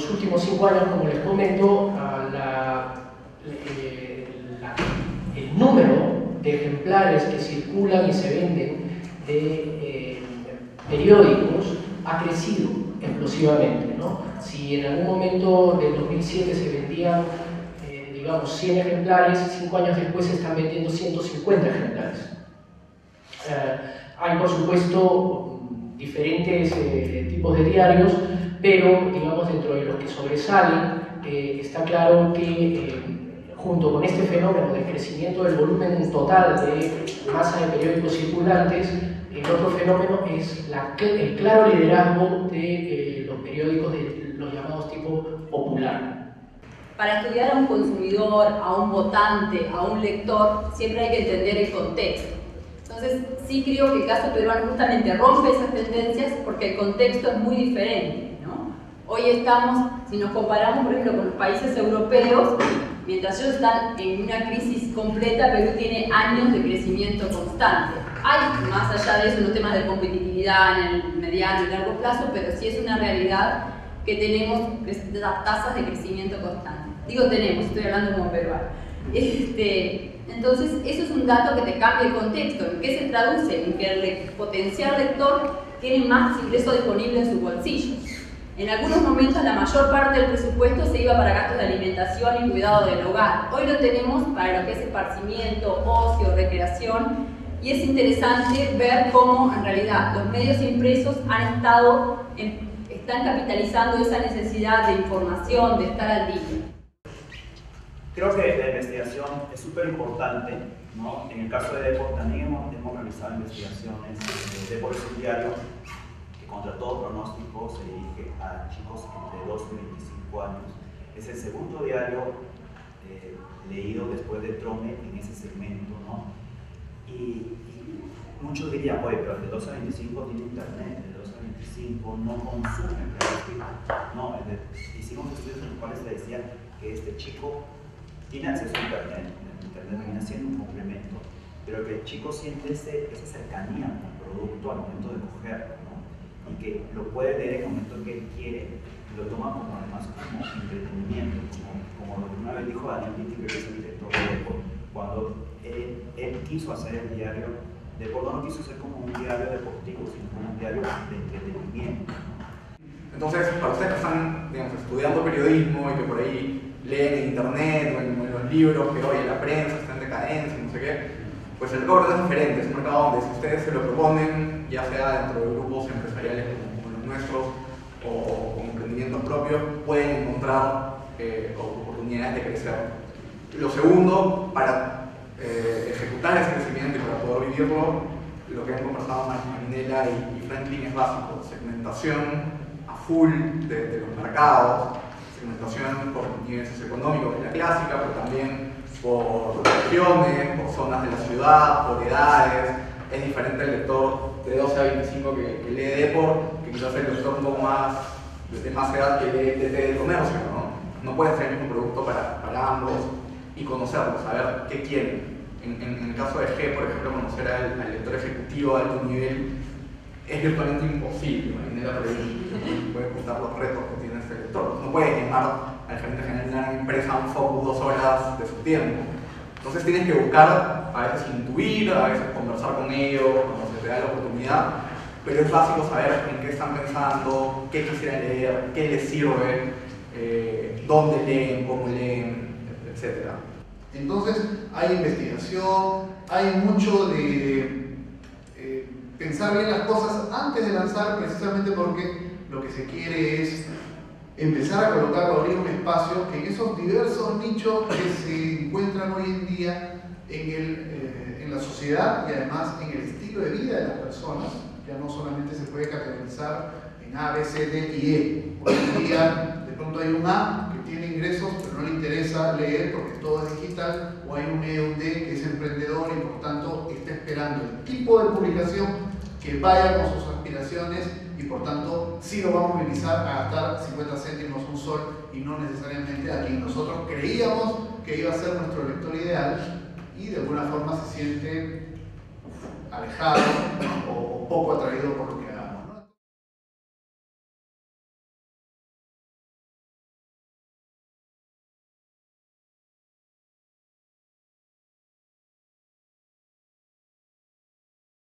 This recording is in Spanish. los últimos 5 años, como les comento, el número de ejemplares que circulan y se venden de periódicos ha crecido explosivamente, ¿no? Si en algún momento del 2007 se vendían, digamos, 100 ejemplares, 5 años después se están vendiendo 150 ejemplares. Hay, por supuesto, diferentes tipos de diarios, pero, digamos, dentro de los que sobresalen, está claro que junto con este fenómeno del crecimiento del volumen total de masa de periódicos circulantes, el otro fenómeno es el claro liderazgo de los periódicos de los llamados tipo popular. Para estudiar a un consumidor, a un votante, a un lector, siempre hay que entender el contexto. Entonces, sí creo que el caso peruano justamente rompe esas tendencias porque el contexto es muy diferente, ¿no? Hoy estamos, si nos comparamos por ejemplo con los países europeos, mientras ellos están en una crisis completa, Perú tiene años de crecimiento constante. Hay, más allá de eso, unos temas de competitividad en el mediano y largo plazo, pero sí es una realidad que tenemos tasas de crecimiento constante. Digo tenemos, estoy hablando como peruano. Entonces, eso es un dato que te cambia el contexto. ¿En qué se traduce? En que el potencial lector tiene más ingreso disponible en su bolsillo. En algunos momentos la mayor parte del presupuesto se iba para gastos de alimentación y cuidado del hogar. Hoy lo tenemos para lo que es esparcimiento, ocio, recreación, y es interesante ver cómo en realidad los medios impresos han estado, están capitalizando esa necesidad de información, de estar al día. Creo que la investigación es súper importante, ¿no? En el caso de Depor también hemos realizado investigaciones. Depor es un diario que contra todo pronóstico se dirige a chicos entre 12 y 25 años. Es el segundo diario leído después de Trome en ese segmento, ¿no? Y muchos dirían, oye, pero de 12 a 25 tiene internet, de 12 a 25 no consume periódico, ¿no? Hicimos estudios en los cuales se decía que este chico tiene acceso a internet, el internet viene siendo un complemento, pero que el chico siente esa cercanía con el producto al momento de cogerlo, ¿no? Y que lo puede leer en el momento que él quiere, y lo toma como además como entretenimiento, como una vez dijo Daniel Bitti, que es el director de Lepo, cuando él quiso hacer el diario, de Porto no quiso ser como un diario deportivo, sino como un diario de entretenimiento, ¿no? Entonces, para ustedes que están, digamos, estudiando periodismo y que por ahí leen en internet o en los libros que hoy la prensa está en decadencia, no sé qué, pues el corte es diferente, es un mercado donde si ustedes se lo proponen, ya sea dentro de grupos empresariales como los nuestros o con emprendimientos propios, pueden encontrar oportunidades de crecer. Lo segundo, para ejecutar ese crecimiento y para poder vivirlo, lo que han conversado Marinela y Franklin es básico: segmentación a full de los mercados, segmentación por nivel socioeconómico, que es la clásica, pero también por regiones, por zonas de la ciudad, por edades. Es diferente el lector de 12 a 25 que lee Depor, que quizás el lector un poco más de más edad que lee desde El Comercio, ¿no? No puede ser el mismo producto para ambos y conocerlos, saber qué quieren. En el caso de G, por ejemplo, conocer al lector ejecutivo de alto nivel es virtualmente imposible. Marinela puede contar los retos que tiene este lector. No puede quemar al gerente general de una empresa un focus 2 horas de su tiempo. Entonces tienes que buscar, a veces intuir, a veces conversar con ellos cuando se te da la oportunidad, pero es básico saber en qué están pensando, qué quisieran leer, qué les sirve, dónde leen, cómo leen, etc. Entonces hay investigación, hay mucho de pensar bien las cosas antes de lanzar, precisamente porque lo que se quiere es empezar a colocar o abrir un espacio en esos diversos nichos que se encuentran hoy en día en la sociedad y además en el estilo de vida de las personas. Ya no solamente se puede categorizar en A, B, C, D y E. Hoy en día de pronto hay un A que tiene ingresos pero no le interesa leer porque todo es digital, o hay un E, un D que es emprendedor y por tanto está esperando el tipo de publicación que vaya con sus aspiraciones y por tanto sí lo va a movilizar a gastar 50 céntimos un sol y no necesariamente a quien nosotros creíamos que iba a ser nuestro lector ideal y de alguna forma se siente alejado o poco atraído por lo